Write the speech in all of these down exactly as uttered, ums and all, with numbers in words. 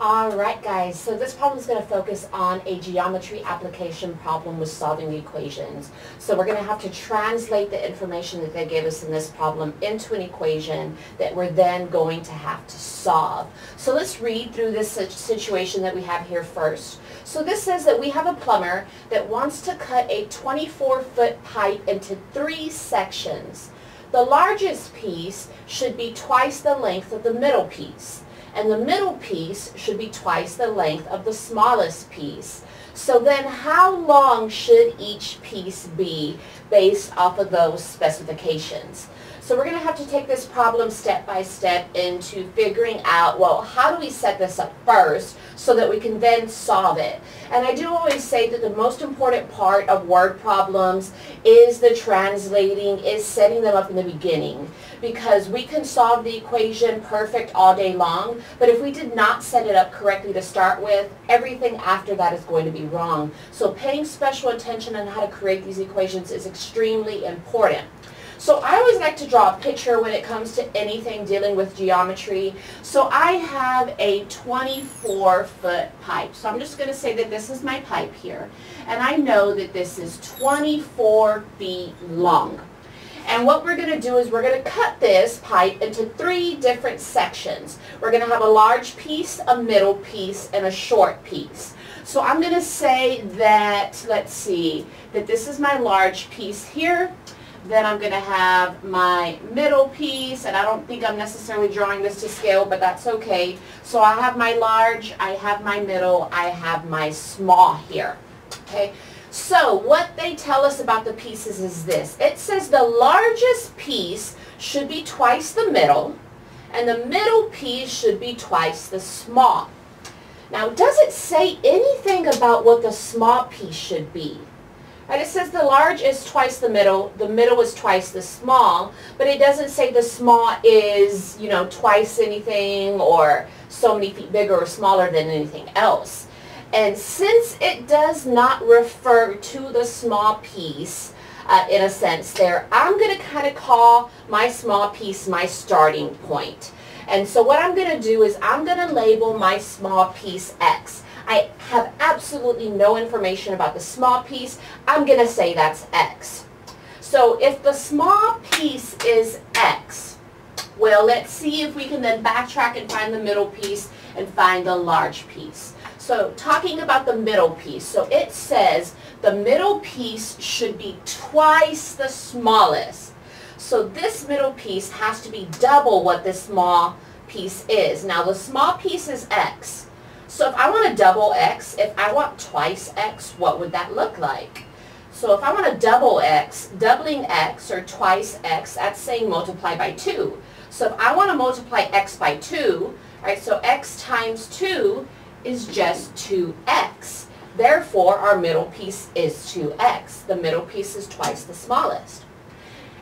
Alright guys, so this problem is going to focus on a geometry application problem with solving equations. So we're going to have to translate the information that they gave us in this problem into an equation that we're then going to have to solve. So let's read through this situation that we have here first. So this says that we have a plumber that wants to cut a twenty-four foot pipe into three sections. The largest piece should be twice the length of the middle piece, and the middle piece should be twice the length of the smallest piece. So then how long should each piece be based off of those specifications? So we're going to have to take this problem step by step into figuring out, well, how do we set this up first so that we can then solve it? And I do always say that the most important part of word problems is the translating, is setting them up in the beginning. Because we can solve the equation perfect all day long, but if we did not set it up correctly to start with, everything after that is going to be wrong. So paying special attention on how to create these equations is extremely important. So I always like to draw a picture when it comes to anything dealing with geometry. So I have a twenty-four foot pipe. So I'm just going to say that this is my pipe here. And I know that this is twenty-four feet long. And what we're going to do is we're going to cut this pipe into three different sections. We're going to have a large piece, a middle piece, and a short piece. So I'm going to say that, let's see, that this is my large piece here. Then I'm going to have my middle piece, and I don't think I'm necessarily drawing this to scale, but that's okay. So I have my large, I have my middle, I have my small here. Okay. So what they tell us about the pieces is this. It says the largest piece should be twice the middle, and the middle piece should be twice the small. Now, does it say anything about what the small piece should be? And it says the large is twice the middle, the middle is twice the small, but it doesn't say the small is, you know, twice anything or so many feet bigger or smaller than anything else. And since it does not refer to the small piece, uh, in a sense there, I'm going to kind of call my small piece my starting point. And so what I'm going to do is I'm going to label my small piece X. I have absolutely no information about the small piece. I'm going to say that's X. So if the small piece is X, well, let's see if we can then backtrack and find the middle piece and find the large piece. So talking about the middle piece, so it says the middle piece should be twice the smallest. So this middle piece has to be double what this small piece is. Now the small piece is X. So if I want to double X, if I want twice X, what would that look like? So if I want to double X, doubling X or twice X, that's saying multiply by two. So if I want to multiply X by two, right, so X times two is just two X. Therefore, our middle piece is two X. The middle piece is twice the smallest.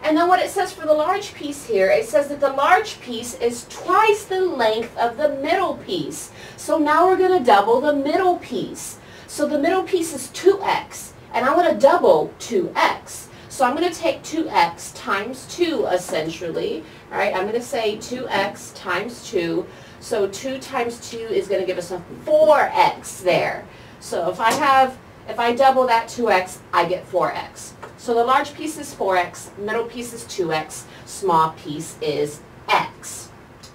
And then what it says for the large piece here, it says that the large piece is twice the length of the middle piece. So now we're going to double the middle piece. So the middle piece is two X, and I want to double two X. So I'm going to take two X times two, essentially. All right, I'm going to say two X times two. So two times two is going to give us a four X there. So if I have, if I double that two X, I get four X. So the large piece is four X, middle piece is two X, small piece is X.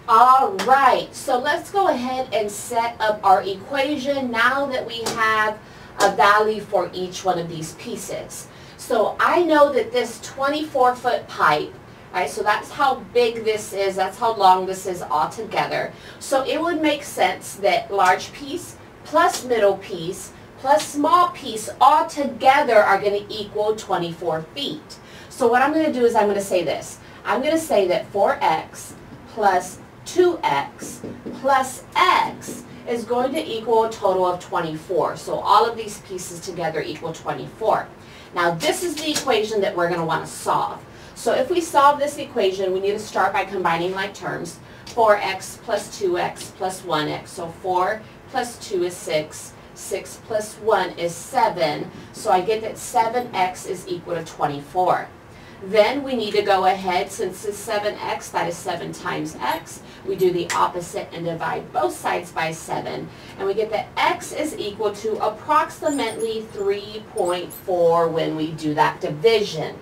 All right, so let's go ahead and set up our equation now that we have a value for each one of these pieces. So I know that this twenty-four foot pipe, right, so that's how big this is, that's how long this is altogether. So it would make sense that large piece plus middle piece plus small piece all together are going to equal twenty-four feet. So what I'm going to do is I'm going to say this. I'm going to say that four X plus two X plus X is going to equal a total of twenty-four. So all of these pieces together equal twenty-four. Now this is the equation that we're going to want to solve. So if we solve this equation, we need to start by combining like terms. four X plus two X plus one X. So four plus two is six. six plus one is seven, so I get that seven X is equal to twenty-four. Then we need to go ahead, since it's seven x, that is seven times x. We do the opposite and divide both sides by seven. And we get that x is equal to approximately three point four when we do that division.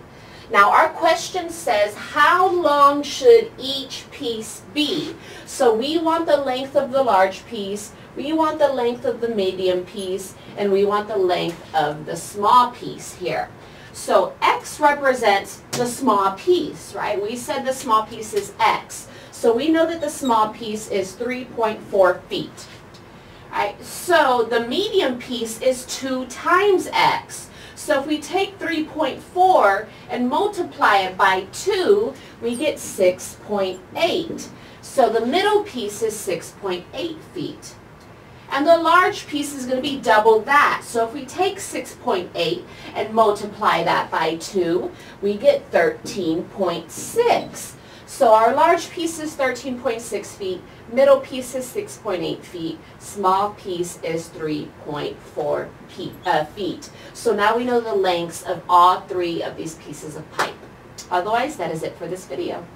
Now our question says, how long should each piece be? So we want the length of the large piece, we want the length of the medium piece, and we want the length of the small piece here. So x represents the small piece, right? We said the small piece is x. So we know that the small piece is three point four feet. All right, so the medium piece is two times x. So if we take three point four and multiply it by two, we get six point eight. So the middle piece is six point eight feet. And the large piece is going to be double that. So if we take six point eight and multiply that by two, we get thirteen point six. So our large piece is thirteen point six feet, middle piece is six point eight feet, small piece is three point four feet, uh, feet. So now we know the lengths of all three of these pieces of pipe. Otherwise, that is it for this video.